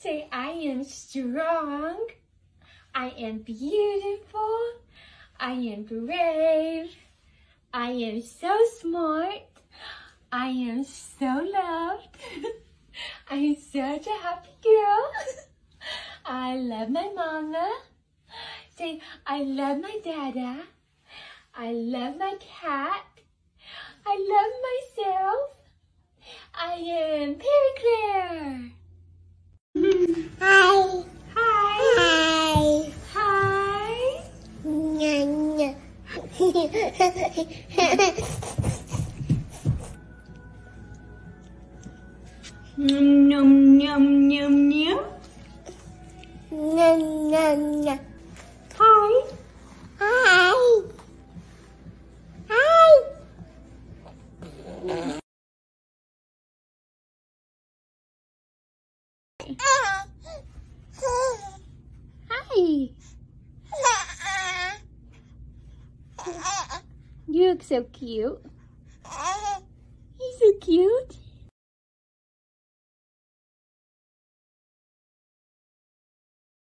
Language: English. Say, I am strong, I am beautiful, I am brave, I am so smart, I am so loved, I am such a happy girl, I love my mama. Say, I love my dada, I love my cat, I love myself, I am Perry Claire. Hi. Hi. Hi. Hi. Nya, Nom, nom, nom, nom. Nya, nya, nya. Hi. Hi. Hi. Hi. You look so cute. He's so cute.